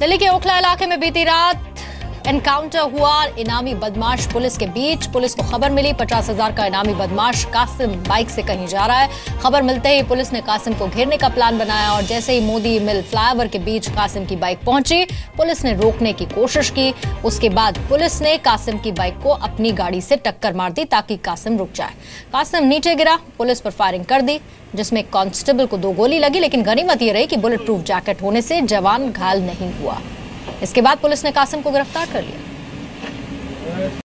दिल्ली के ओखला इलाके में बीती रात एनकाउंटर हुआ इनामी बदमाश पुलिस के बीच। पुलिस को खबर मिली 50,000 का इनामी बदमाश कासिम बाइक से कहीं जा रहा है। खबर मिलते ही पुलिस ने कासिम को घेरने का प्लान बनाया और जैसे ही मोदी मिल फ्लाईओवर के बीच कासिम की बाइक पहुंची, पुलिस ने रोकने की कोशिश की। उसके बाद पुलिस ने कासिम की बाइक को अपनी गाड़ी से टक्कर मार दी ताकि कासिम रुक जाए। कासिम नीचे गिरा, पुलिस पर फायरिंग कर दी जिसमें कांस्टेबल को 2 गोली लगी, लेकिन गनीमत यह रही कि बुलेट प्रूफ जैकेट होने से जवान घायल नहीं हुआ। इसके बाद पुलिस ने कासिम को गिरफ्तार कर लिया।